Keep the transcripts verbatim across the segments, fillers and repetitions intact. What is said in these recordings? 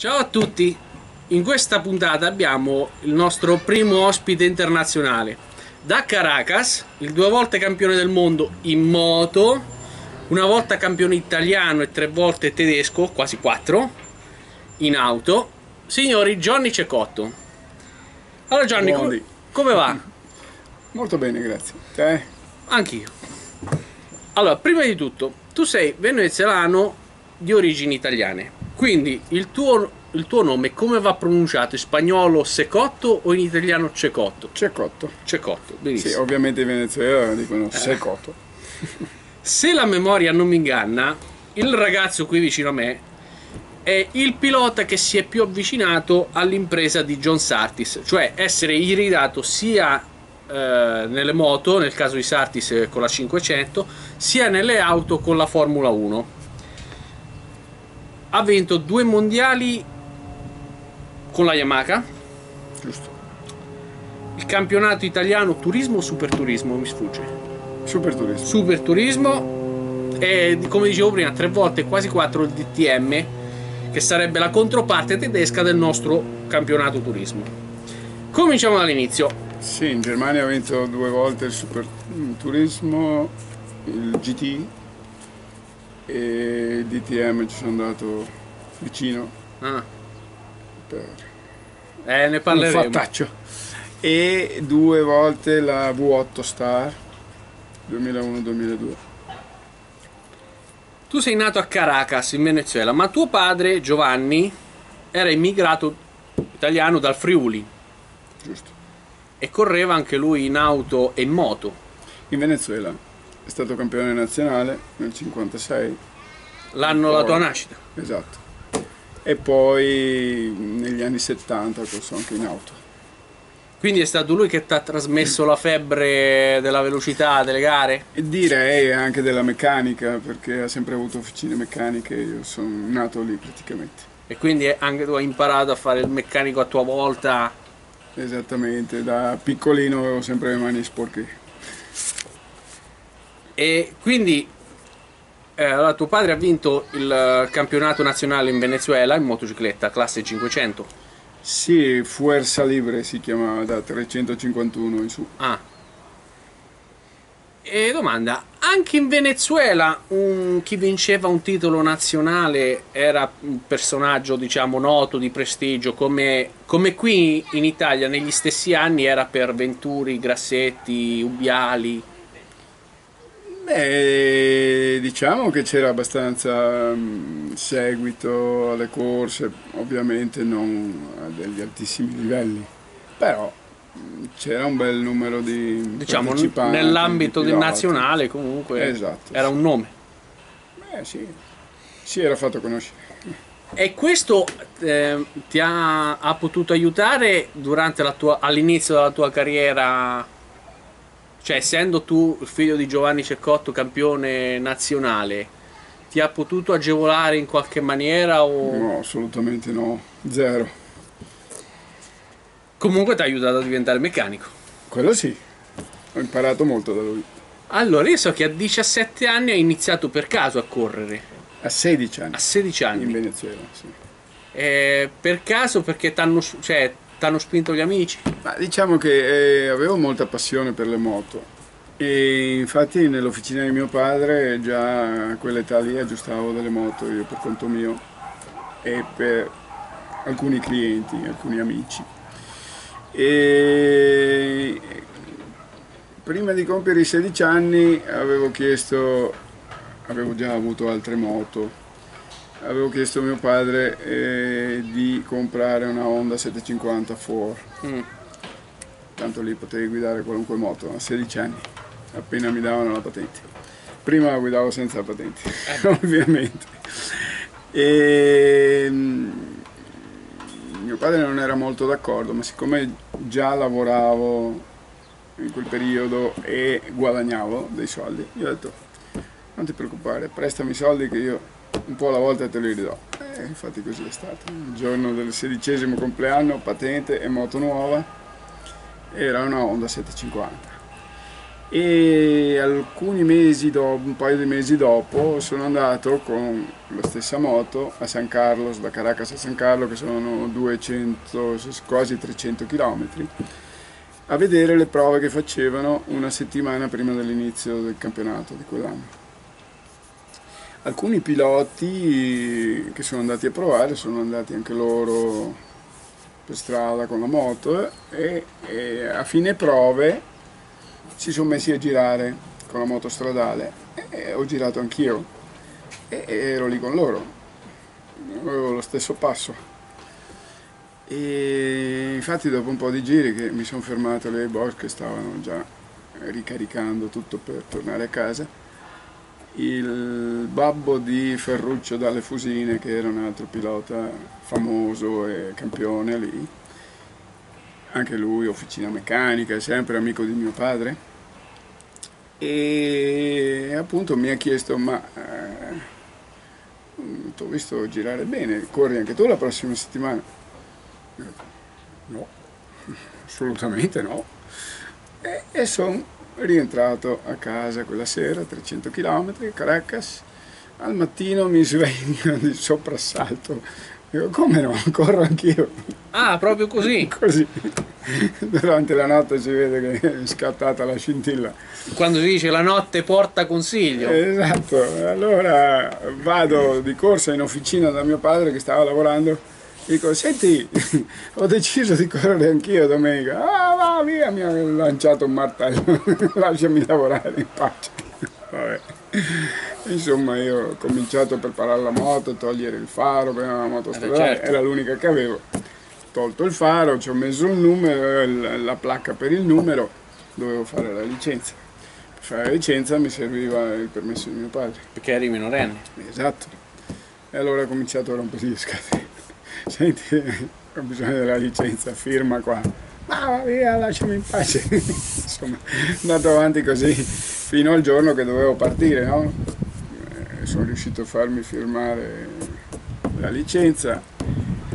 Ciao a tutti, in questa puntata abbiamo il nostro primo ospite internazionale da Caracas, il due volte campione del mondo in moto, una volta campione italiano e tre volte tedesco, quasi quattro, in auto, signori Johnny Cecotto. Allora Johnny, com come va? Molto bene, grazie. Te? Anch'io. Allora, prima di tutto, tu sei venezuelano di origini italiane. Quindi il tuo, il tuo nome come va pronunciato? In spagnolo Cecotto o in italiano Cecotto? Cecotto. Cecotto, benissimo. Sì, ovviamente in Venezuela dicono Cecotto. Eh. Se la memoria non mi inganna, il ragazzo qui vicino a me è il pilota che si è più avvicinato all'impresa di John Sartis, cioè essere iridato sia eh, nelle moto, nel caso di Sartis con la cinquecento, sia nelle auto con la Formula uno. Ha vinto due mondiali con la Yamaha, giusto? Il campionato italiano turismo o superturismo? Mi sfugge. Superturismo. Superturismo. E come dicevo prima, tre volte, quasi quattro, il D T M, che sarebbe la controparte tedesca del nostro campionato turismo. Cominciamo dall'inizio. Sì, in Germania ha vinto due volte il superturismo, il G T. E il D T M ci sono andato vicino ah. per eh, ne parleremo. Un fattaccio. E due volte la V otto Star duemilauno duemiladue. Tu sei nato a Caracas in Venezuela, ma tuo padre Giovanni era immigrato italiano dal Friuli, giusto? E correva anche lui in auto e in moto in Venezuela. È stato campione nazionale nel cinquantasei. L'anno della tua nascita? Esatto. E poi negli anni settanta corso anche in auto. Quindi è stato lui che ti ha trasmesso la febbre della velocità, delle gare? E direi anche della meccanica, perché ha sempre avuto officine meccaniche, io sono nato lì praticamente. E quindi anche tu hai imparato a fare il meccanico a tua volta? Esattamente, da piccolino avevo sempre le mani sporche. E quindi eh, allora, tuo padre ha vinto il campionato nazionale in Venezuela in motocicletta, classe cinquecento? Sì, Fuerza Libre si chiamava, da trecentocinquantuno in su. Ah. E domanda, anche in Venezuela un, chi vinceva un titolo nazionale era un personaggio, diciamo, noto, di prestigio, come, come qui in Italia negli stessi anni era per Venturi, Grassetti, Ubbiali? Eh, diciamo che c'era abbastanza mh, seguito alle corse, ovviamente non a degli altissimi livelli, però c'era un bel numero di, diciamo, partecipanti. Nell'ambito del nazionale comunque, esatto, era sì. Un nome. Eh, sì, si era fatto conoscere. E questo eh, ti ha, ha potuto aiutare durante la tua, all'inizio della tua carriera? Cioè, essendo tu il figlio di Giovanni Cecotto, campione nazionale, ti ha potuto agevolare in qualche maniera? O... No, assolutamente no, zero. Comunque ti ha aiutato a diventare meccanico? Quello sì, ho imparato molto da lui. Allora, io so che a diciassette anni hai iniziato per caso a correre. A sedici anni. A sedici anni. In Venezuela, sì. E per caso perché ti hanno... Cioè, t'hanno spinto gli amici? Ma diciamo che eh, avevo molta passione per le moto e infatti nell'officina di mio padre già a quell'età lì aggiustavo delle moto io per conto mio e per alcuni clienti, alcuni amici. E prima di compiere i sedici anni avevo chiesto, avevo già avuto altre moto. Avevo chiesto a mio padre eh, di comprare una Honda settecentocinquanta Four, mm. tanto lì potevi guidare qualunque moto, a sedici anni, appena mi davano la patente. Prima la guidavo senza la patente, eh. ovviamente. E, mio padre non era molto d'accordo, ma siccome già lavoravo in quel periodo e guadagnavo dei soldi, gli ho detto non ti preoccupare, prestami i soldi che io un po' alla volta te lo ridò. Eh, infatti così è stato. Il giorno del sedicesimo compleanno, patente e moto nuova, era una Honda settecentocinquanta. e alcuni mesi dopo, un paio di mesi dopo, sono andato con la stessa moto a San Carlos, da Caracas a San Carlos, che sono duecento, quasi trecento chilometri, a vedere le prove che facevano una settimana prima dell'inizio del campionato di quell'anno. Alcuni piloti che sono andati a provare sono andati anche loro per strada con la moto e, e a fine prove si sono messi a girare con la moto stradale e ho girato anch'io e ero lì con loro, avevo lo stesso passo e infatti dopo un po' di giri che mi sono fermato lì ai box che stavano già ricaricando tutto per tornare a casa, il babbo di Ferruccio dalle Fusine, che era un altro pilota famoso e campione lì, anche lui officina meccanica, sempre amico di mio padre, e appunto mi ha chiesto: ma eh, ti ho visto girare bene, corri anche tu la prossima settimana? No, assolutamente no. E, e sono rientrato a casa quella sera, trecento chilometri, Caracas. Al mattino mi sveglio di soprassalto. Dico, come no, corro anch'io. Ah, proprio così? Così. Durante la notte si vede che è scattata la scintilla. Quando si dice la notte porta consiglio. Esatto. Allora vado di corsa in officina da mio padre che stava lavorando. Dico, senti, ho deciso di correre anch'io domenica. Ah, va via, mi ha lanciato un martello. Lasciami lavorare in pace. Vabbè. Insomma, io ho cominciato a preparare la moto, a togliere il faro, prima la moto stradale, certo, era l'unica che avevo. Ho tolto il faro, ci ho messo il numero, la placca per il numero, dovevo fare la licenza. Per fare la licenza mi serviva il permesso di mio padre. Perché eri minorenne? Esatto. E allora ho cominciato a rompere le scatole. Senti, ho bisogno della licenza, firma qua. Ma via, lasciami in pace. Insomma, andato avanti così fino al giorno che dovevo partire, no? Eh, sono riuscito a farmi firmare la licenza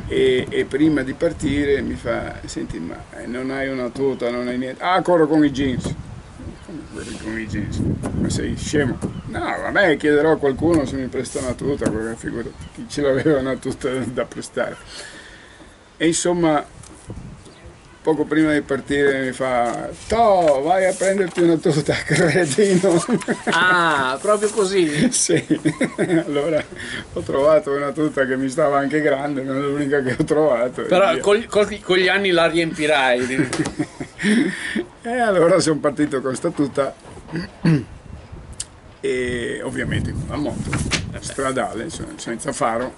e, e prima di partire mi fa: senti, ma non hai una tuta, non hai niente? Ah, corro con i jeans. Come corri con i jeans? Ma sei scemo? No, vabbè, chiederò a qualcuno se mi presta una tuta, perché figurati, chi ce l'aveva una tuta da prestare? E insomma, poco prima di partire mi fa: to, vai a prenderti una tuta, cretino. Ah, proprio così? Sì, allora ho trovato una tuta che mi stava anche grande, non è l'unica che ho trovato. Però col, col, con gli anni la riempirai. E allora sono partito con sta tuta e ovviamente con la moto stradale, senza faro.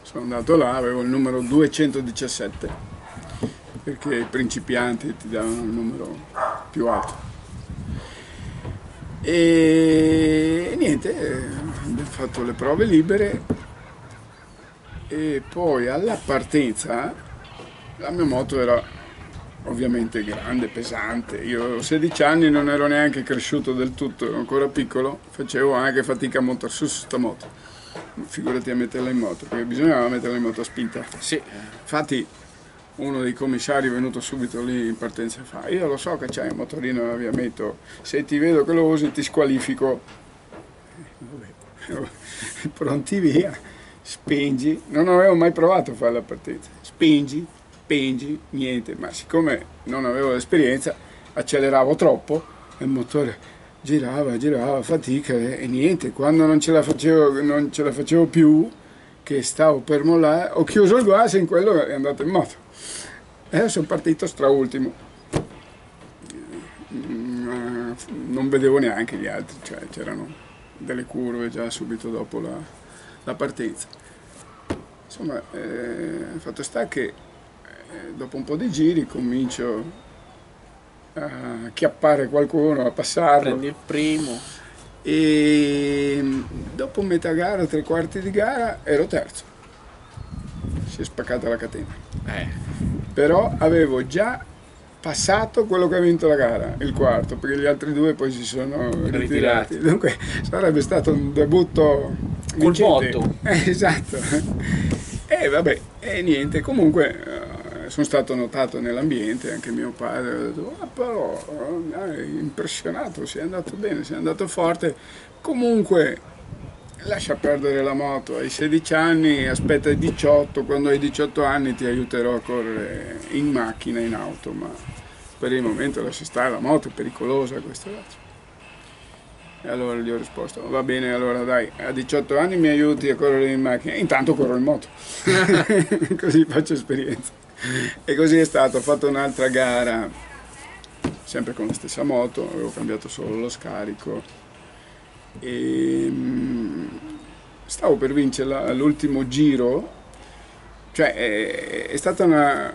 Sono andato là, avevo il numero duecentodiciassette. Perché i principianti ti davano il numero più alto. E niente, abbiamo fatto le prove libere e poi alla partenza la mia moto era ovviamente grande, pesante. Io a sedici anni non ero neanche cresciuto del tutto, ero ancora piccolo, facevo anche fatica a montare su sta moto. Figurati a metterla in moto, perché bisognava metterla in moto a spinta. Sì. Infatti uno dei commissari è venuto subito lì in partenza e fa: io lo so che c'hai un motorino in avviamento, se ti vedo che lo usi ti squalifico. Pronti via, spingi, non avevo mai provato a fare la partenza, spingi, spingi, niente, ma siccome non avevo l'esperienza acceleravo troppo e il motore girava, girava, fatica e niente, quando non ce la facevo, non ce la facevo più, che stavo per mollare, ho chiuso il gas e in quello è andato in moto. E sono partito straultimo, non vedevo neanche gli altri, cioè c'erano delle curve già subito dopo la, la partenza. Insomma, eh, fatto sta che eh, dopo un po' di giri comincio a chiappare qualcuno, a passarlo. Prendi il primo. E dopo metà gara, tre quarti di gara, ero terzo. Si è spaccata la catena. Eh. Però avevo già passato quello che ha vinto la gara, il quarto, perché gli altri due poi si sono ritirati. ritirati. Dunque sarebbe stato un debutto col botto. Eh, esatto. E eh, vabbè, e eh, niente, comunque eh, sono stato notato nell'ambiente, anche mio padre ha detto, ah, però è impressionato, si è andato bene, si è andato forte, comunque lascia perdere la moto, hai sedici anni, aspetta i diciotto, quando hai diciotto anni ti aiuterò a correre in macchina, in auto, ma per il momento lascia stare, la moto è pericolosa, questa cosa. E allora gli ho risposto, va bene, allora dai, a diciotto anni mi aiuti a correre in macchina, intanto corro in moto, così faccio esperienza. E così è stato, ho fatto un'altra gara, sempre con la stessa moto, avevo cambiato solo lo scarico, e stavo per vincerla all'ultimo giro, cioè è, è stata una,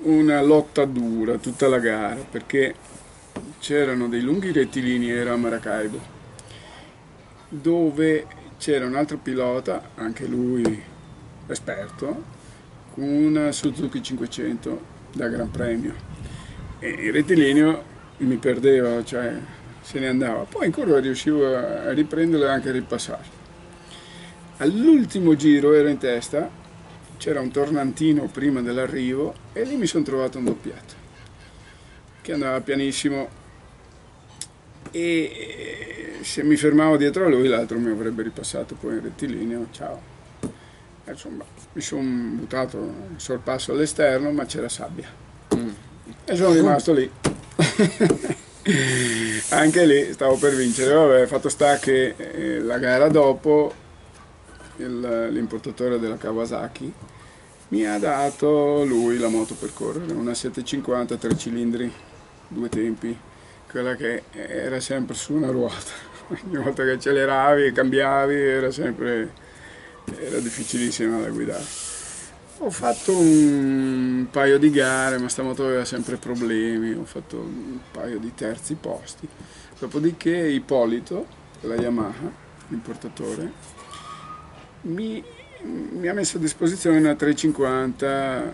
una lotta dura tutta la gara, perché c'erano dei lunghi rettilini, era a Maracaibo, dove c'era un altro pilota, anche lui esperto, con una Suzuki cinquecento da Gran Premio, e il rettilineo mi perdeva, cioè se ne andava, poi in curva riuscivo a riprenderlo e anche a ripassarlo. All'ultimo giro ero in testa, c'era un tornantino prima dell'arrivo e lì mi sono trovato un doppiato che andava pianissimo, e se mi fermavo dietro a lui l'altro mi avrebbe ripassato poi in rettilineo, ciao. Insomma, mi sono buttato un sorpasso all'esterno, ma c'era sabbia mm. e sono rimasto lì. Anche lì stavo per vincere, vabbè, fatto sta che eh, la gara dopo l'importatore della Kawasaki mi ha dato lui la moto per correre, una settecentocinquanta tre cilindri, due tempi, quella che era sempre su una ruota, ogni volta che acceleravi e cambiavi era sempre, era difficilissima da guidare. Ho fatto un paio di gare, ma sta moto aveva sempre problemi, ho fatto un paio di terzi posti, dopodiché Ippolito, la Yamaha, l'importatore, mi, mi ha messo a disposizione una trecentocinquanta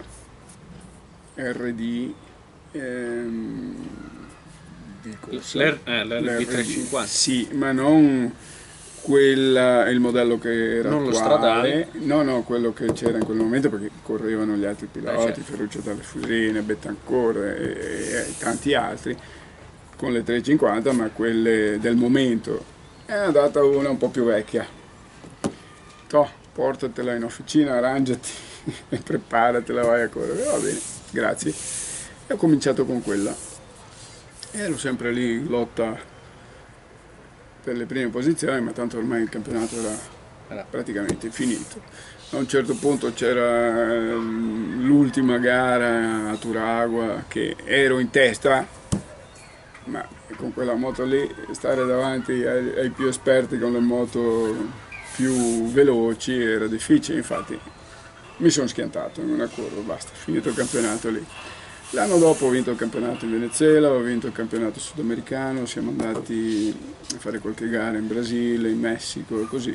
R D, ehm, l'R D trecentocinquanta? Sì, ma non quella, il modello che era non attuale, lo stradale, no, no, quello che c'era in quel momento, perché correvano gli altri piloti, eh, certo. Ferruccio dalle Fusine, Betancourt e, e tanti altri, con le trecentocinquanta, ma quelle del momento. È andata una un po' più vecchia, toh, portatela in officina, arrangiati e preparatela, vai a correre, va bene, grazie. E ho cominciato con quella. Ero sempre lì in lotta per le prime posizioni, ma tanto ormai il campionato era praticamente finito. A un certo punto c'era l'ultima gara a Turagua che ero in testa, ma con quella moto lì stare davanti ai, ai più esperti con le moto più veloci era difficile, infatti mi sono schiantato in una curva, basta, finito il campionato lì. L'anno dopo ho vinto il campionato in Venezuela, ho vinto il campionato sudamericano, siamo andati a fare qualche gara in Brasile, in Messico e così.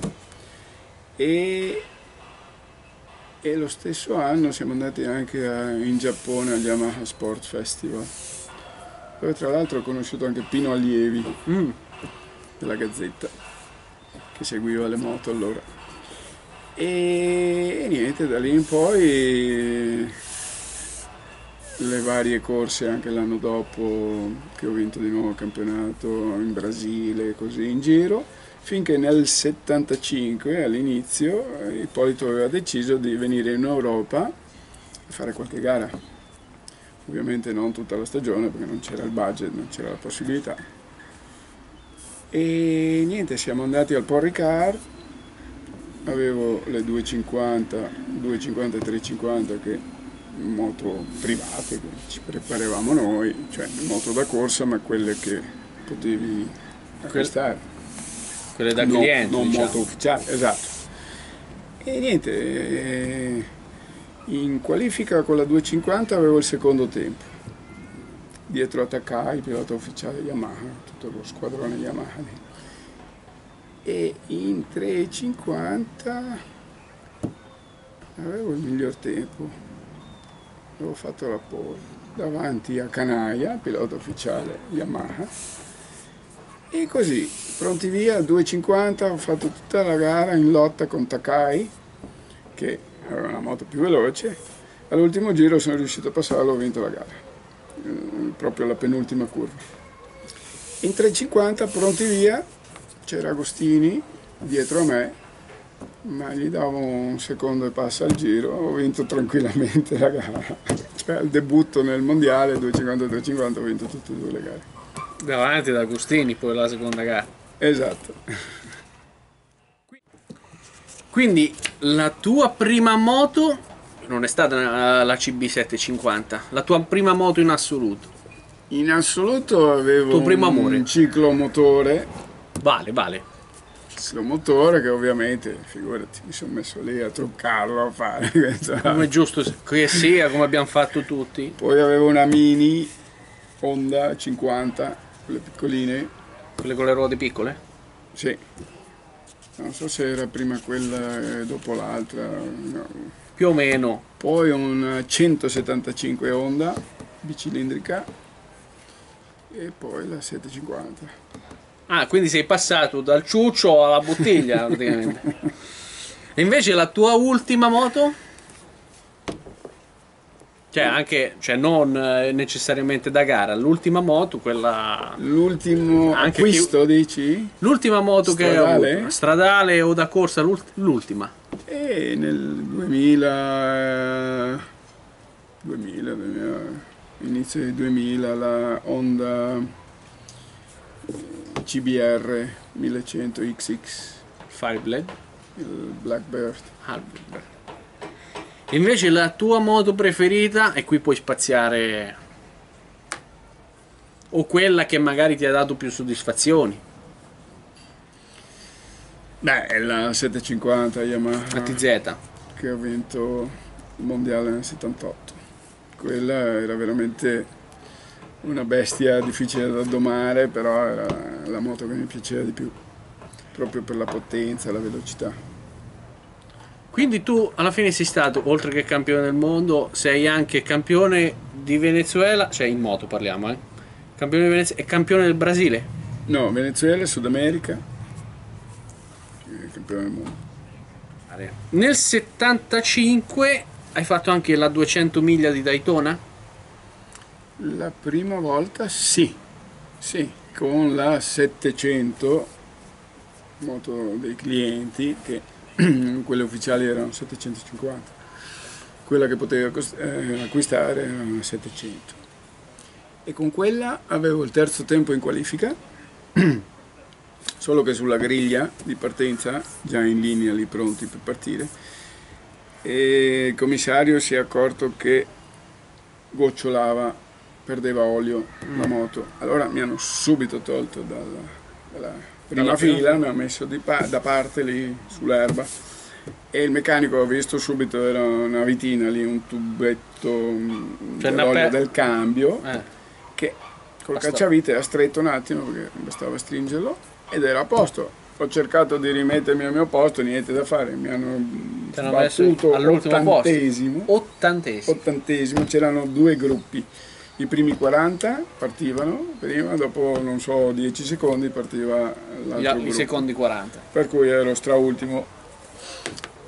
E, e lo stesso anno siamo andati anche a, in Giappone al Yamaha Sport Festival, dove tra l'altro ho conosciuto anche Pino Allievi, mm. della Gazzetta, che seguiva le moto allora. E, e niente, da lì in poi le varie corse, anche l'anno dopo che ho vinto di nuovo il campionato in Brasile, così in giro, finché nel settantacinque all'inizio Ippolito aveva deciso di venire in Europa a fare qualche gara, ovviamente non tutta la stagione perché non c'era il budget, non c'era la possibilità, e niente, siamo andati al Paul Ricard, avevo le duecentocinquanta, duecentocinquanta e trecentocinquanta che moto private che ci preparavamo noi, cioè moto da corsa, ma quelle che potevi acquistare, quelle da cliente, non, non diciamo. Moto ufficiale, esatto. E niente, in qualifica con la duecentocinquanta avevo il secondo tempo dietro a Takai, pilota ufficiale Yamaha, tutto lo squadrone Yamaha, e in trecentocinquanta avevo il miglior tempo, avevo fatto la pole davanti a Kanaia, pilota ufficiale Yamaha, e così pronti via. Duecentocinquanta, ho fatto tutta la gara in lotta con Takai che aveva una moto più veloce, All'ultimo giro sono riuscito a passarlo, ho vinto la gara, eh, proprio alla penultima curva. In tre e cinquanta pronti via, c'era Agostini dietro a me, ma gli davo un secondo e passa al giro, ho vinto tranquillamente la gara. Cioè al debutto nel mondiale due cinquanta e tre cinquanta ho vinto tutte e due le gare. Davanti ad Agostini poi la seconda gara. Esatto. Quindi la tua prima moto non è stata la C B settecentocinquanta, la tua prima moto in assoluto. In assoluto avevo tuo primo amore. Un ciclomotore. Vale, vale. Ciclomotore che ovviamente, figurati, mi sono messo lì a truccarlo, a fare questo. Come è giusto che sia, come abbiamo fatto tutti. Poi avevo una mini Honda cinquanta, quelle piccoline. Quelle con le ruote piccole? Sì. Non so se era prima quella e dopo l'altra. No. Più o meno. Poi una centosettantacinque Honda, bicilindrica. E poi la settecentocinquanta. Ah, quindi sei passato dal ciuccio alla bottiglia praticamente. E invece la tua ultima moto? Cioè anche, cioè non necessariamente da gara, l'ultima moto, quella... L'ultimo acquisto più... dici? L'ultima moto stradale? Che hai avuto, stradale o da corsa, l'ultima? E nel duemila... duemila... duemila... inizio del duemila la Honda C B R millecento XX Fireblade, il Blackbird. Ah, invece la tua moto preferita, e qui puoi spaziare, o quella che magari ti ha dato più soddisfazioni? Beh, è la settecentocinquanta Yamaha A T Z, che ho vinto il mondiale nel settantotto. Quella era veramente una bestia difficile da domare, però era la moto che mi piaceva di più, proprio per la potenza, la velocità. Quindi tu alla fine sei stato, oltre che campione del mondo, sei anche campione di Venezuela, cioè in moto parliamo, eh? Campione di Venezuela e campione del Brasile? No, Venezuela, Sud America, campione del mondo. Nel settantacinque... Hai fatto anche la duecento miglia di Daytona? La prima volta sì, sì, con la settecento, moto dei clienti, che quelle ufficiali erano settecentocinquanta, quella che potevo eh, acquistare era una settecento. E con quella avevo il terzo tempo in qualifica, solo che sulla griglia di partenza, già in linea lì pronti per partire, e il commissario si è accorto che gocciolava, perdeva olio la moto, allora mi hanno subito tolto dalla, dalla prima fila, mi ha messo di pa da parte lì sull'erba, e il meccanico, ho visto subito, era una vitina lì, un tubetto dell'olio del cambio, eh. che col cacciavite era stretto un attimo perché bastava stringerlo ed era a posto. Ho cercato di rimettermi al mio posto, niente da fare, mi hanno battuto all'ottantesimo. Ottantesimo. Ottantesimo, c'erano due gruppi, i primi quaranta partivano prima, dopo non so dieci secondi partiva l'altro gruppo. I secondi quaranta. Per cui ero straultimo.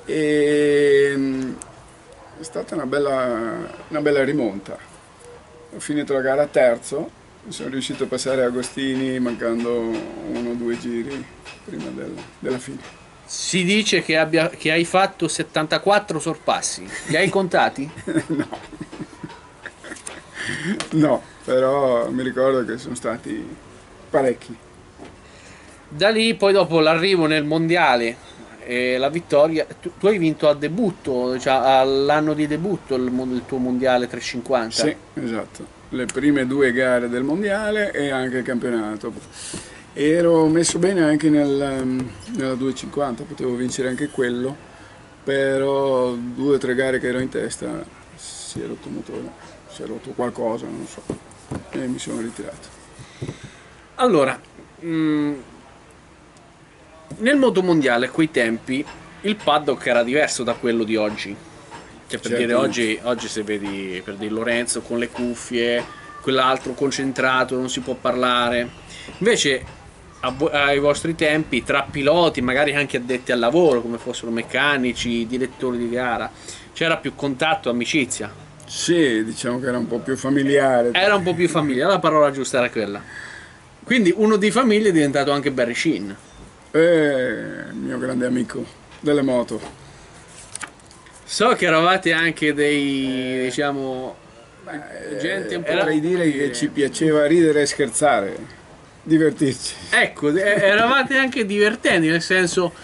E è stata una bella, una bella rimonta. Ho finito la gara terzo. Sono riuscito a passare Agostini mancando uno o due giri prima del, della fine. Si dice che, abbia, che hai fatto settantaquattro sorpassi, li hai contati? No, no, però mi ricordo che sono stati parecchi. Da lì poi dopo l'arrivo nel mondiale e la vittoria, tu, tu hai vinto a debutto, cioè all'anno di debutto il, il tuo mondiale trecentocinquanta. Sì, esatto. Le prime due gare del mondiale e anche il campionato. Ero messo bene anche nel, nella duecentocinquanta, potevo vincere anche quello, però due o tre gare che ero in testa si è rotto il motore, si è rotto qualcosa, non so, e mi sono ritirato. Allora, mh, nel moto mondiale a quei tempi il paddock era diverso da quello di oggi. Cioè per certo. dire oggi, oggi se vedi per dire Lorenzo con le cuffie, quell'altro concentrato, non si può parlare. Invece a, ai vostri tempi tra piloti, magari anche addetti al lavoro, come fossero meccanici, direttori di gara, c'era più contatto, amicizia? Sì, diciamo che era un po' più familiare. Era un po' più familiare, la parola giusta era quella. Quindi uno di famiglia è diventato anche Barry Sheen. Eh, mio grande amico delle moto. So che eravate anche dei, eh, diciamo, beh, gente un po'... Vorrei dire che ci piaceva ridere e scherzare, divertirci. Ecco, eravate anche divertenti, nel senso,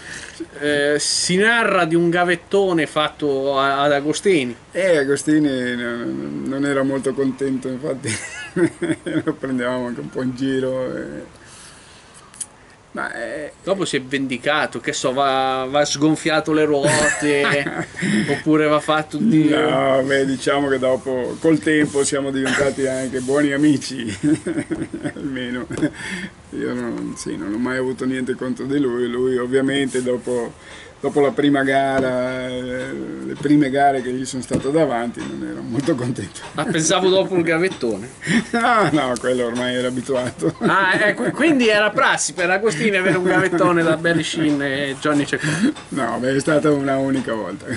eh, si narra di un gavettone fatto a, ad Agostini. Eh, Agostini non, non era molto contento, infatti lo prendevamo anche un po' in giro. E... Ma è... Dopo si è vendicato, che so, va, va sgonfiato le ruote oppure va fatto di... No, beh, diciamo che dopo col tempo siamo diventati anche buoni amici. Almeno io non, sì, non ho mai avuto niente contro di lui. Lui ovviamente dopo, dopo la prima gara, le prime gare che gli sono stato davanti, non ero molto contento. Ma pensavo dopo il gavettone. No, no, quello ormai era abituato. Ah, ecco, quindi era prassi per Agostini avere un gavettone da Barry Sheen e Johnny Cecotto. No, beh, è stata una unica volta.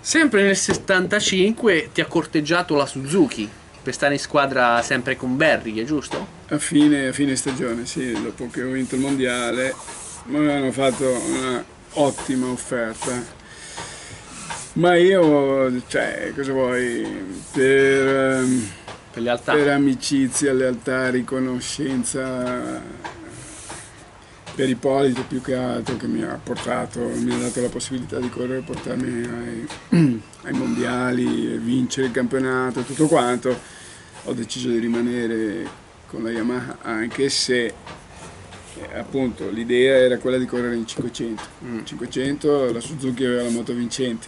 Sempre nel settantacinque ti ha corteggiato la Suzuki per stare in squadra sempre con Barry, è giusto? A fine, a fine stagione, sì, dopo che ho vinto il mondiale mi hanno fatto una ottima offerta, ma io, cioè, cosa vuoi, per, per, lealtà. per amicizia, lealtà, riconoscenza per Ippolito più che altro, che mi ha portato, mi ha dato la possibilità di correre e portarmi ai, ai mondiali, vincere il campionato, tutto quanto, ho deciso di rimanere con la Yamaha, anche se appunto l'idea era quella di correre in cinquecento. Mm. cinquecento la Suzuki aveva la moto vincente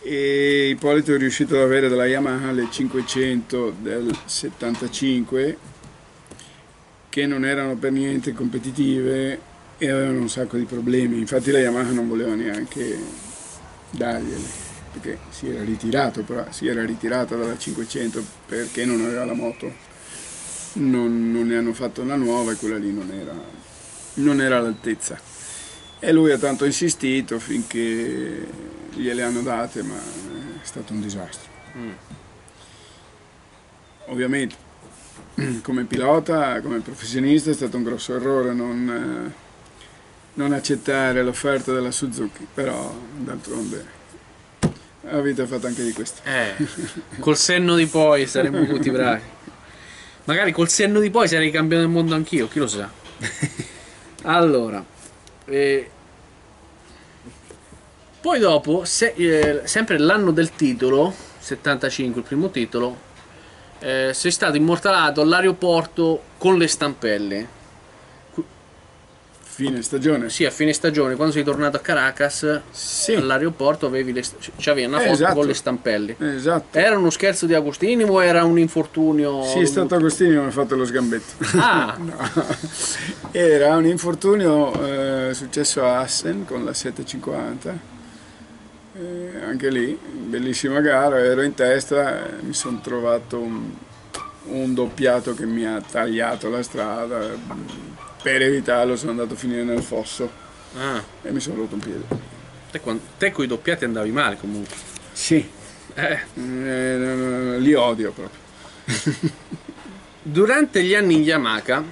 e Ippolito è riuscito ad avere dalla Yamaha le cinquecento del settantacinque, che non erano per niente competitive e avevano un sacco di problemi, infatti la Yamaha non voleva neanche dargliele, perché si era ritirato, però si era ritirata dalla cinquecento perché non aveva la moto. Non, non ne hanno fatto una nuova e quella lì non era, non era all'altezza, e lui ha tanto insistito finché gliele hanno date, ma è stato un disastro. Mm. Ovviamente come pilota, come professionista è stato un grosso errore non, non accettare l'offerta della Suzuki, però d'altronde la vita ha fatto anche di questo. Eh, col senno di poi saremmo tutti bravi. Magari col senno di poi sarei campione del mondo anch'io, chi lo sa. Allora, eh, poi dopo, se, eh, sempre l'anno del titolo, settantacinque, il primo titolo, eh, sei stato immortalato all'aeroporto con le stampelle. Fine stagione? Sì, a fine stagione, quando sei tornato a Caracas, sì, all'aeroporto avevi c'avevi una foto, eh, esatto, con le stampelle. Eh, esatto. Era uno scherzo di Agostini o era un infortunio? Sì, è stato Agostini che mi ha fatto lo sgambetto. Ah! No. Era un infortunio eh, successo a Assen con la settecentocinquanta, eh, anche lì, bellissima gara, ero in testa, eh, mi sono trovato un, un doppiato che mi ha tagliato la strada. Eh, Per evitarlo sono andato a finire nel fosso. Ah. E mi sono rotto un piede. Te, te con i doppiati andavi male comunque. Sì. Eh. Eh, li odio proprio. Durante gli anni in Yamaha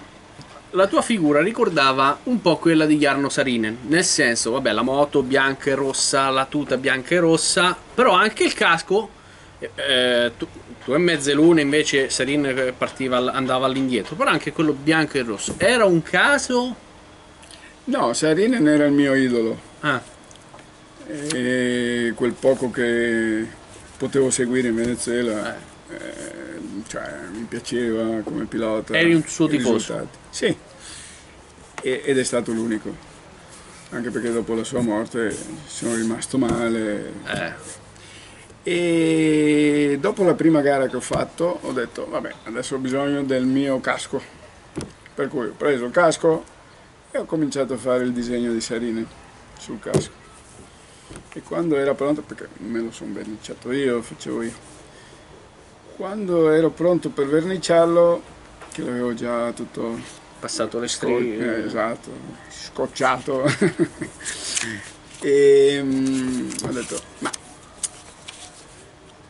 la tua figura ricordava un po' quella di Jarno Saarinen. Nel senso, vabbè, la moto bianca e rossa, la tuta bianca e rossa, però anche il casco, eh, tu, due e mezze lune, invece Saarinen partiva, andava all'indietro, però anche quello bianco e rosso. Era un caso? No, Saarinen era il mio idolo. Ah. E quel poco che potevo seguire in Venezuela, eh. Eh, cioè, mi piaceva come pilota. Eri un suo tifoso? Sì, e, ed è stato l'unico, anche perché dopo la sua morte sono rimasto male. Eh. E dopo la prima gara che ho fatto ho detto vabbè, adesso ho bisogno del mio casco, per cui ho preso il casco e ho cominciato a fare il disegno di Saarinen sul casco, e quando era pronto, perché me lo sono verniciato io, lo facevo io, quando ero pronto per verniciarlo, che l'avevo già tutto passato le strisce, esatto, scocciato. E um, ho detto, ma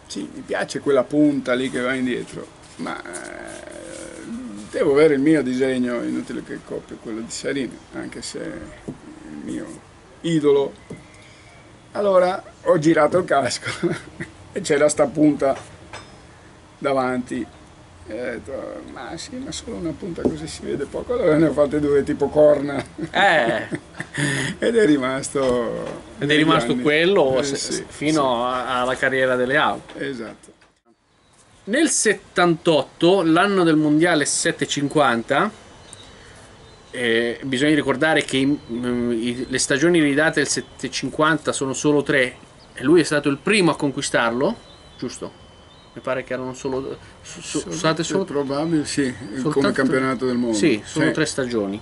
sì, mi piace quella punta lì che va indietro, ma eh, devo avere il mio disegno, inutile che copio quello di Saarinen, anche se è il mio idolo. Allora ho girato il casco e c'era sta punta davanti. E ho detto, ma sì, ma solo una punta così si vede poco. Allora ne ho fatte due tipo corna, eh. ed è rimasto ed è rimasto anni. quello eh, se, sì, fino sì. alla carriera delle auto. Esatto. Nel settantotto, l'anno del mondiale settecentocinquanta, eh, bisogna ricordare che i, i, le stagioni ridate del settecentocinquanta sono solo tre e lui è stato il primo a conquistarlo, giusto? Mi pare che erano solo, so, so, state solo probabile, sì, soltanto, come campionato del mondo. Sì, sono sì. tre stagioni.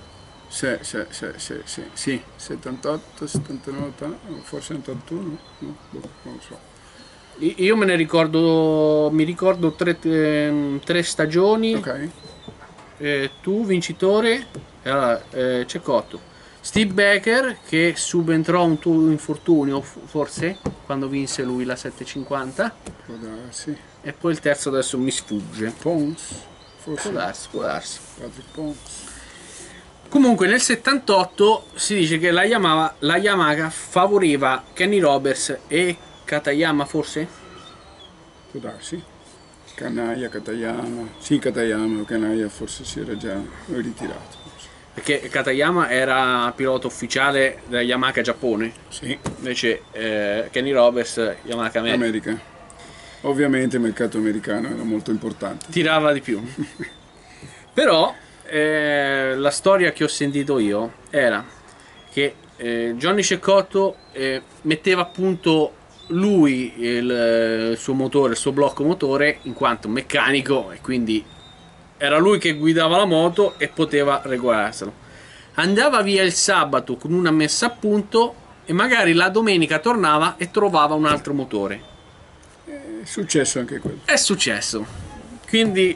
Sì, sì, sì, sì, sì, sì. settantotto, settantanove, forse ottantuno, no, non lo so. Io me ne ricordo, mi ricordo tre, tre stagioni. Ok. Eh, tu vincitore, allora, eh, Cecotto. Steve Baker, che subentrò un tuo infortunio, forse, quando vinse lui la settecentocinquanta. Può darsi. E poi il terzo adesso mi sfugge. Pons? Forse. Può darsi, può darsi. Comunque nel settantotto si dice che la Yamaha, la Yamaha favoriva Kenny Roberts e Katayama, forse? Può darsi. Kanaia, Katayama. Sì, Katayama, Kanaia forse si era già ritirato. Perché Katayama era pilota ufficiale della Yamaha Giappone, sì. Invece eh, Kenny Roberts, Yamaha America. America. Ovviamente il mercato americano era molto importante. Tirava di più. Però eh, la storia che ho sentito io era che eh, Johnny Cecotto eh, metteva a punto lui il, il suo motore, il suo blocco motore, in quanto meccanico, e quindi era lui che guidava la moto e poteva regolarselo. Andava via il sabato con una messa a punto e magari la domenica tornava e trovava un altro motore. È successo anche quello. È successo. Quindi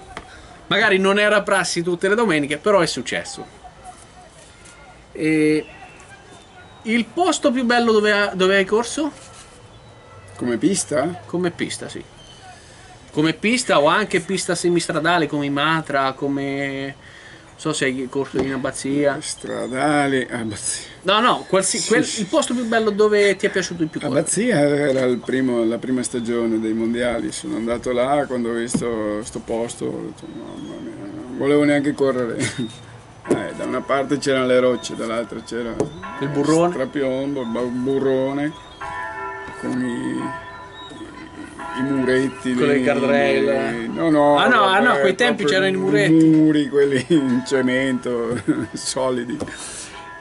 magari non era prassi tutte le domeniche, però è successo. E il posto più bello dove, ha, dove hai corso? Come pista? Come pista, sì. Come pista o anche pista semistradale come Matra, come, non so se hai corso in abbazia. Stradale, abbazia. No, no, qualsi, sì, quel, sì. il posto più bello dove ti è piaciuto di più. Abbazia era il primo, la prima stagione dei mondiali, sono andato là quando ho visto sto posto, ho detto, mamma mia, non volevo neanche correre. Eh, da una parte c'erano le rocce, dall'altra c'era il burrone, strapiombo, il burrone, con i... i muretti, con le guardrail, no no, ah no, ah no, quei tempi c'erano i muretti, i muri, quelli in cemento solidi.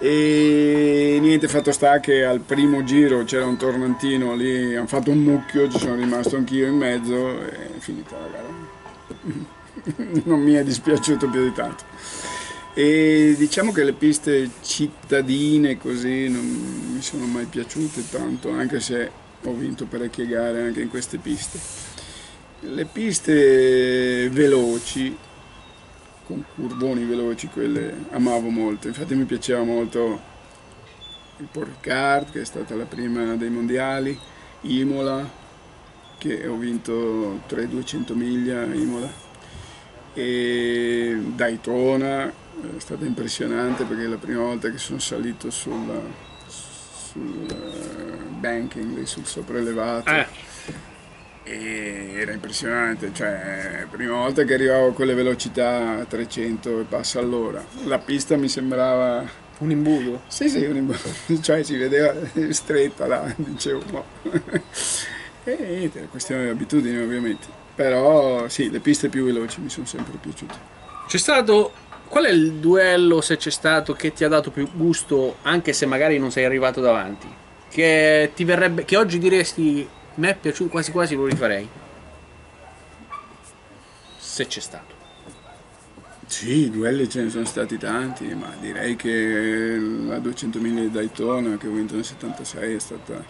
E niente, fatto sta che al primo giro c'era un tornantino lì, hanno fatto un mucchio, ci sono rimasto anch'io in mezzo e è finita la gara. Non mi è dispiaciuto più di tanto. E diciamo che le piste cittadine così non mi sono mai piaciute tanto, anche se ho vinto parecchie gare anche in queste piste. Le piste veloci, con curvoni veloci, quelle amavo molto. Infatti mi piaceva molto il Portcard, che è stata la prima dei mondiali, Imola, che ho vinto tre duecento miglia, Imola, e Daytona, è stata impressionante perché è la prima volta che sono salito sulla, sulla banking lì, sul sopraelevato, eh. E era impressionante, cioè prima volta che arrivavo a quelle velocità a trecento e passa all'ora, la pista mi sembrava un imbuto, sì sì, un imbuto, cioè si vedeva stretta là, dicevo no. E niente, è una questione di abitudine ovviamente, però sì, le piste più veloci mi sono sempre piaciute. C'è stato, qual è il duello, se c'è stato, che ti ha dato più gusto, anche se magari non sei arrivato davanti, che ti verrebbe, che oggi diresti mi è piaciuto, quasi quasi lo rifarei, se c'è stato? Sì, duelli ce ne sono stati tanti, ma direi che la duecentomila di Daytona che ho vinto nel settantasei è stata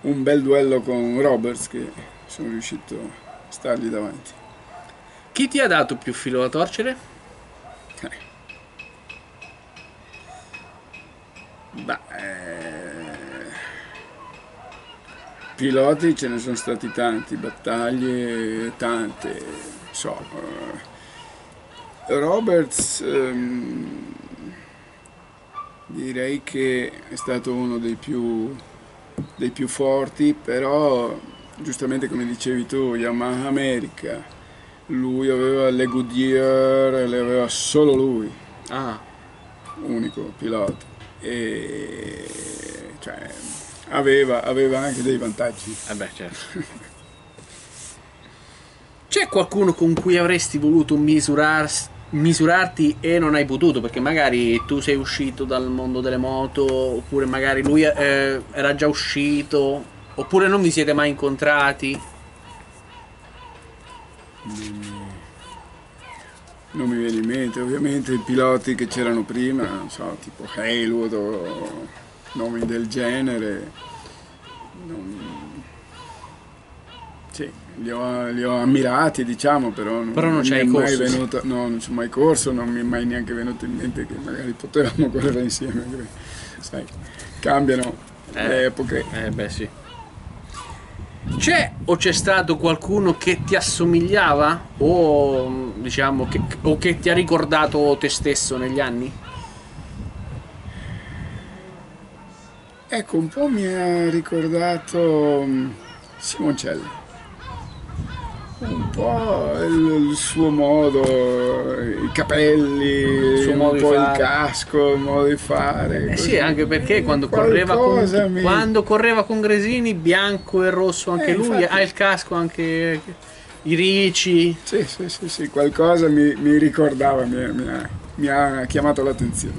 un bel duello con Roberts, che sono riuscito a stargli davanti. Chi ti ha dato più filo da torcere? Eh. Beh, eh, piloti ce ne sono stati tanti, battaglie tante, so, eh, Roberts ehm, direi che è stato uno dei più, dei più forti, però giustamente come dicevi tu, Yamaha America, lui aveva le Goodyear, le aveva solo lui, ah. unico pilota, e cioè aveva, aveva anche dei vantaggi. Eh beh, certo. C'è qualcuno con cui avresti voluto misurarsi, misurarti e non hai potuto perché magari tu sei uscito dal mondo delle moto, oppure magari lui eh, era già uscito, oppure non vi siete mai incontrati? Non mi viene in mente, ovviamente i piloti che c'erano prima, non so, tipo Hailwood o nomi del genere, non... sì, li ho, li ho ammirati, diciamo, però non, però non, non c'è mai venuto, no, non c'è mai corso, non mi è mai neanche venuto in mente che magari potevamo correre insieme, sai, cambiano eh, le epoche. Eh beh sì. C'è o c'è stato qualcuno che ti assomigliava o diciamo che, o che ti ha ricordato te stesso negli anni? Ecco, un po' mi ha ricordato Simoncelli, un po' il, il suo modo, i capelli, il suo modo un po' fare. Il casco, il modo di fare. Eh sì, anche perché quando correva, con, mi... quando correva con Gresini, bianco e rosso anche eh, lui, infatti. Ha il casco anche, i ricci. Sì, sì, sì, sì, qualcosa mi, mi ricordava, mi, mi, ha, mi ha chiamato l'attenzione.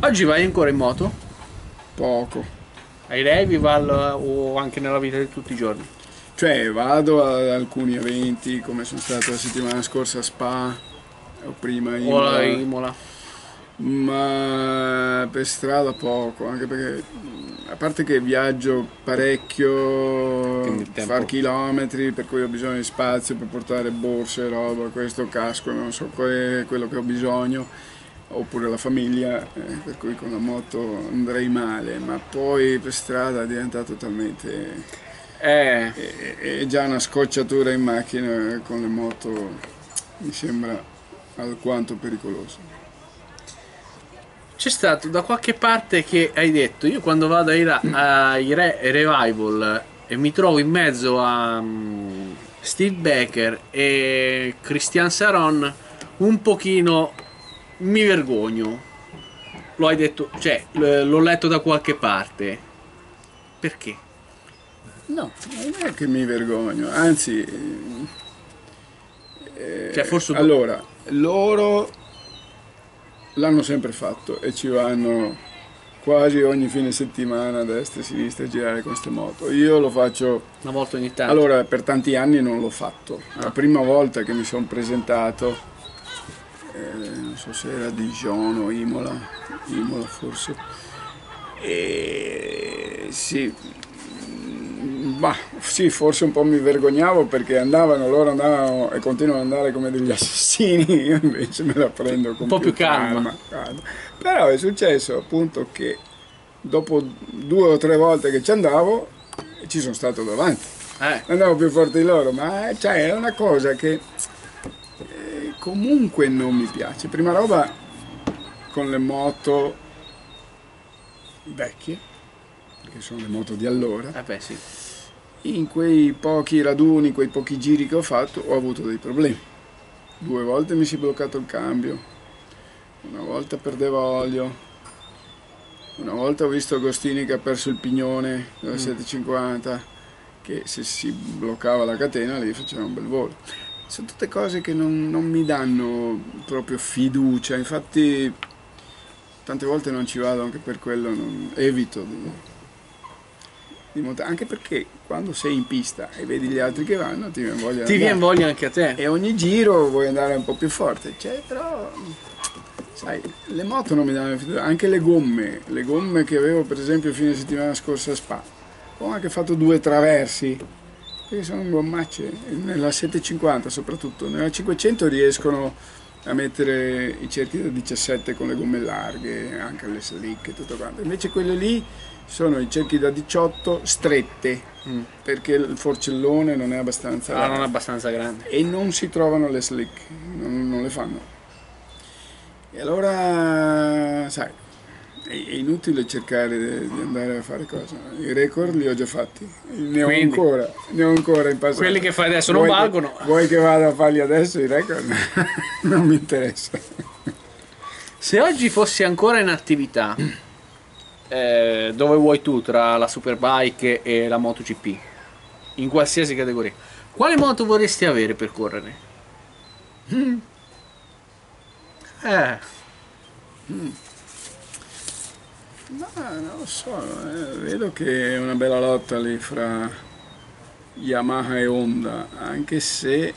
Oggi vai ancora in moto? Poco. Ai revival o anche nella vita di tutti i giorni? Cioè vado ad alcuni eventi, come sono stato la settimana scorsa a Spa o prima Imola, Imola, ma per strada poco, anche perché a parte che viaggio parecchio, far chilometri, per cui ho bisogno di spazio per portare borse, roba, questo casco, non so quello che ho bisogno, oppure la famiglia, eh, per cui con la moto andrei male, ma poi per strada è diventato talmente... Eh. È già una scocciatura in macchina, con le moto mi sembra alquanto pericoloso. C'è stato da qualche parte che hai detto, io quando vado ai, ai re revival e mi trovo in mezzo a um, Steve Baker e Christian Sarron, un pochino mi vergogno, lo hai detto, cioè l'ho letto da qualche parte, perché? No, non è che mi vergogno, anzi, eh, cioè, forse... allora, loro l'hanno sempre fatto e ci vanno quasi ogni fine settimana a destra e a sinistra a girare con queste moto. Io lo faccio una volta ogni tanto. Allora, per tanti anni non l'ho fatto. Ah. La prima volta che mi sono presentato, eh, non so se era Dijon o Imola, Imola forse, e sì... Bah, sì, forse un po' mi vergognavo perché andavano, loro andavano e continuano ad andare come degli assassini, io invece me la prendo con un po' più, più calma. calma. Però è successo appunto che dopo due o tre volte che ci andavo ci sono stato davanti, eh. andavo più forte di loro, ma cioè, è una cosa che eh, comunque non mi piace. Prima roba con le moto vecchie, che sono le moto di allora, eh beh, sì. In quei pochi raduni, quei pochi giri che ho fatto, ho avuto dei problemi. Due volte mi si è bloccato il cambio, una volta perdeva olio, una volta ho visto Agostini che ha perso il pignone della mm. settecentocinquanta, che se si bloccava la catena lì faceva un bel volo. Sono tutte cose che non, non mi danno proprio fiducia, infatti tante volte non ci vado, anche per quello non, evito di... anche perché quando sei in pista e vedi gli altri che vanno ti viene voglia, ti viene voglia anche a te, e ogni giro vuoi andare un po' più forte, cioè, però sai, le moto non mi danno fiducia, anche le gomme le gomme che avevo per esempio fine settimana scorsa a Spa, ho anche fatto due traversi perché sono gommacce, nella settecentocinquanta soprattutto, nella cinquecento riescono a mettere i cerchi da diciassette con le gomme larghe, anche le slick e tutto quanto. Invece quelle lì sono i cerchi da diciotto strette, mm. perché il forcellone non è abbastanza, ah, grande. Non è abbastanza grande. E non si trovano le slick, non, non le fanno. E allora, sai, è inutile cercare di andare a fare cosa. I record li ho già fatti, ne ho Quindi, ancora, ne ho ancora in passato. Quelli che fai adesso non vuoi valgono. Che, vuoi che vada a farli adesso i record? Non mi interessa. Se oggi fossi ancora in attività, Eh, dove vuoi tu tra la Superbike e la MotoGP, in qualsiasi categoria, quale moto vorresti avere per correre? Mm. Eh. Mm. No, non lo so, eh, vedo che è una bella lotta lì fra Yamaha e Honda, anche se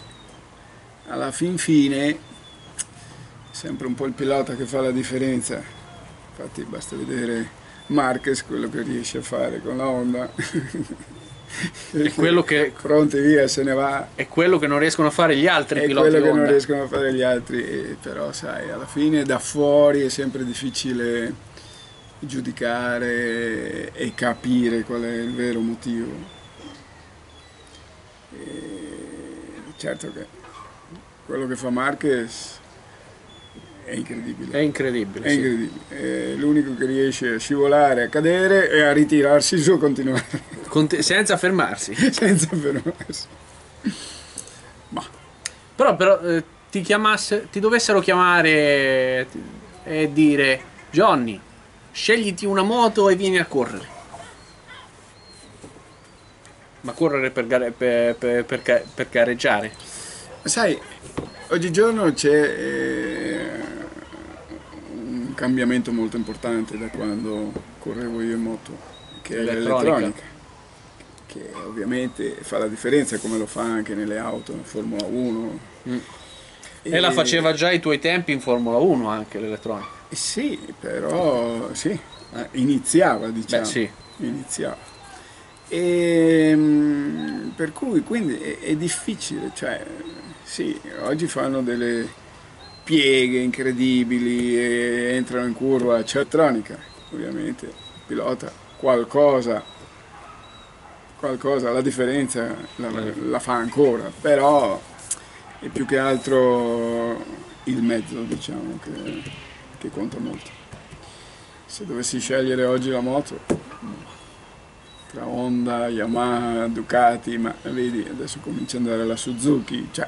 alla fin fine è sempre un po' il pilota che fa la differenza. Infatti basta vedere Marquez, quello che riesce a fare con la Honda, è quello che pronti via se ne va, è quello che non riescono a fare gli altri è piloti quello che Honda. non riescono a fare gli altri e però sai, alla fine da fuori è sempre difficile giudicare e capire qual è il vero motivo. E certo che quello che fa Marquez è incredibile, è incredibile, è incredibile. Sì. È l'unico che riesce a scivolare, a cadere e a ritirarsi su, continuare Conti senza fermarsi. Senza fermarsi. Ma. Però, però eh, ti, chiamasse, ti dovessero chiamare e dire: Johnny, scegliti una moto e vieni a correre. Ma correre per, gare per, per, per, per gareggiare? Sai, oggigiorno c'è Eh, cambiamento molto importante da quando correvo io in moto, che è l'elettronica, che ovviamente fa la differenza, come lo fa anche nelle auto, in Formula uno. Mm. E, e la faceva già ai tuoi tempi in Formula uno anche l'elettronica? Sì, però sì, iniziava, diciamo. Beh, sì. Iniziava. E, per cui quindi è, è difficile, cioè sì, oggi fanno delle pieghe incredibili e entrano in curva, c'è elettronica, ovviamente il pilota qualcosa, qualcosa, la differenza la, la fa ancora, però è più che altro il mezzo, diciamo, che, che conta molto. Se dovessi scegliere oggi la moto tra Honda, Yamaha, Ducati, ma vedi adesso comincia ad andare la Suzuki, cioè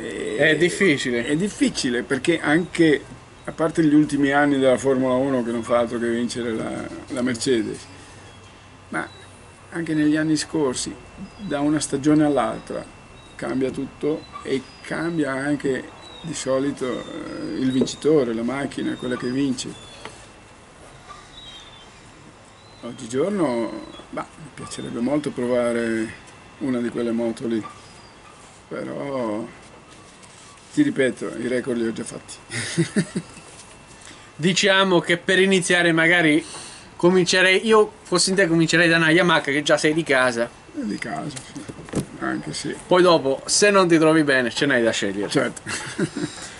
è difficile, è difficile perché anche, a parte gli ultimi anni della Formula uno che non fa altro che vincere la, la Mercedes, ma anche negli anni scorsi da una stagione all'altra cambia tutto e cambia anche di solito eh, il vincitore, la macchina, quella che vince. Oggigiorno bah, mi piacerebbe molto provare una di quelle moto lì, però ti ripeto, i record li ho già fatti. Diciamo che per iniziare magari comincerei, io fossi in te comincerei da una Yamaha che già sei di casa. Di casa, sì. Anche sì. Poi dopo, se non ti trovi bene, ce n'hai da scegliere. Certo.